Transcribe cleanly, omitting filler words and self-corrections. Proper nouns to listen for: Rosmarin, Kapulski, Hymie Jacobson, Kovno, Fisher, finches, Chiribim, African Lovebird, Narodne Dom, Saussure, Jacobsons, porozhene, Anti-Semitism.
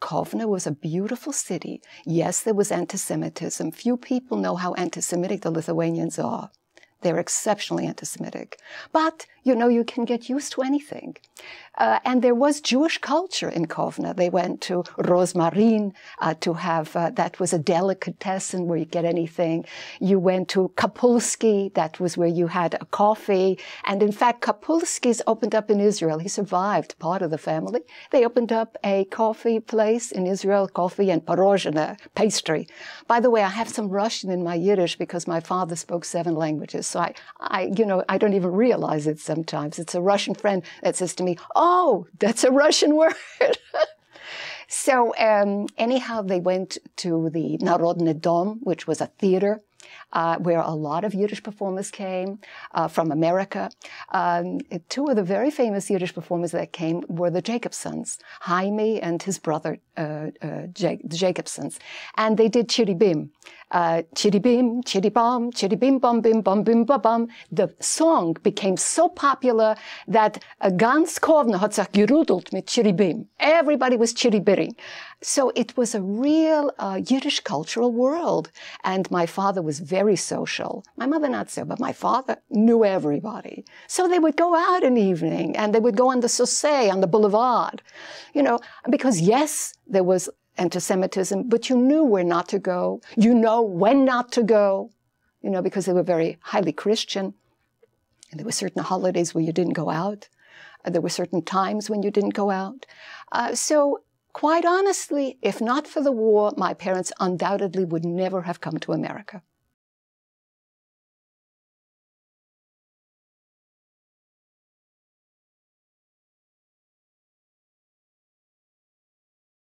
Kovno was a beautiful city. Yes, there was anti-Semitism. Few people know how anti-Semitic the Lithuanians are. They're exceptionally anti-Semitic. But, you know, you can get used to anything. And there was Jewish culture in Kovno. They went to Rosmarin to have, that was a delicatessen where you get anything. You went to Kapulski, that was where you had a coffee. And in fact, Kapulski's opened up in Israel. He survived, part of the family. They opened up a coffee place in Israel, coffee and porozhene, pastry. By the way, I have some Russian in my Yiddish because my father spoke 7 languages. So I don't even realize it sometimes. It's a Russian friend that says to me, oh, that's a Russian word. So anyhow, they went to the Narodne Dom, which was a theater where a lot of Yiddish performers came from America. 2 of the very famous Yiddish performers that came were the Jacobsons, Hymie and his brother, the Jacobsons. And they did Chiribim. Chiribim, Chiribam, Chiribim, bam, bim, bam, bim, bam, bam. The song became so popular that ganz Kovno hat sich gerudelt mit Chiribim. Everybody was Chiribiri. So it was a real Yiddish cultural world. And my father was very social. My mother not so, but my father knew everybody. So they would go out in the evening and they would go on the Saussure, on the boulevard, you know, because yes, there was anti-Semitism, but you knew where not to go. You know when not to go, you know, because they were very highly Christian. And there were certain holidays where you didn't go out. There were certain times when you didn't go out. So quite honestly, if not for the war, my parents undoubtedly would never have come to America.